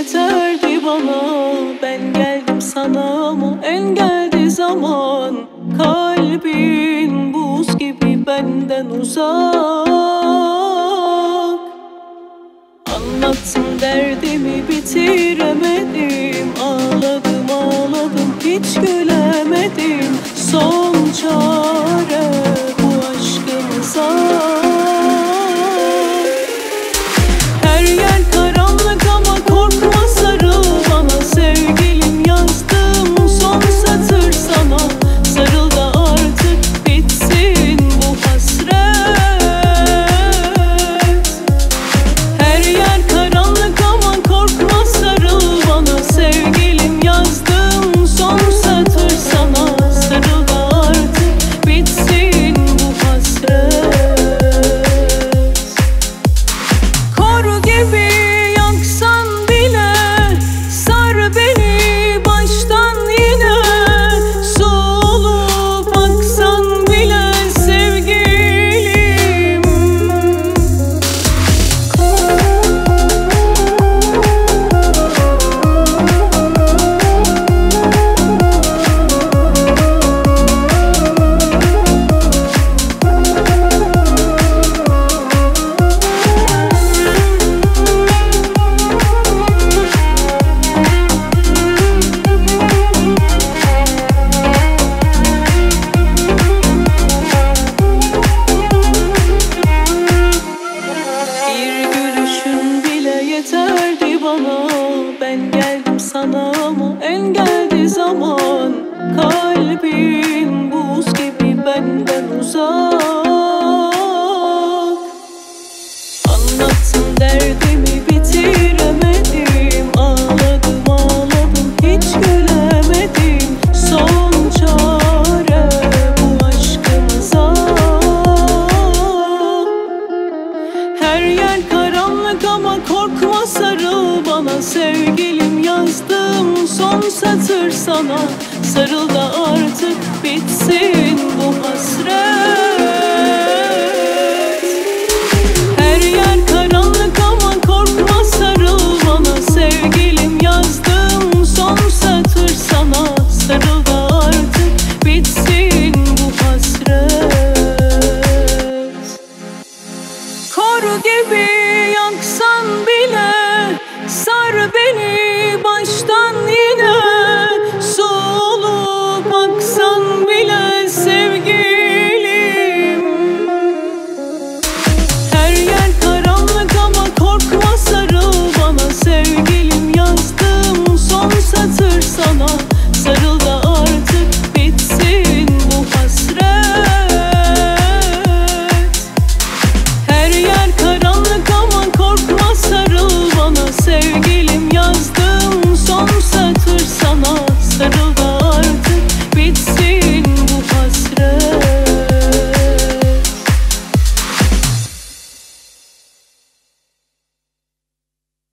yeter bir bana. Ben geldim sana ama engeldi zaman. Kalbin buz gibi benden uzak. Anlattım derdimi bitiremedim. Ağladım ağladım hiç gülemedim. Son çare bu aşkımıza. Ben geldim sana ama engeldi zaman. Kalbin buz gibi benden uzak. Anlattım derdimi bitiremedim. Ağladım ağladım hiç gülemedim. Son çare bu aşkımıza. Her yer karanlık ama korkma sarıl bana. Sevgilim yazdım son satır sana. Sarıl da artık bitsin bu hasret. Her yer karanlık ama korkma sarıl bana. Sevgilim yazdım son satır sana. Sarıl da artık bitsin bu hasret. Kor gibi yaksan bile sar beni baştan yine. Solup aksan bile sevgilim. Her yer karanlık ama korkma sarıl bana. Sevgilim yazdım son satır sana. Sarıl da artık bitsin bu hasret. Her yer karanlık ama korkma sarıl bana. Sevgilim yazdım son satır sana. Sarıl da artık bitsin.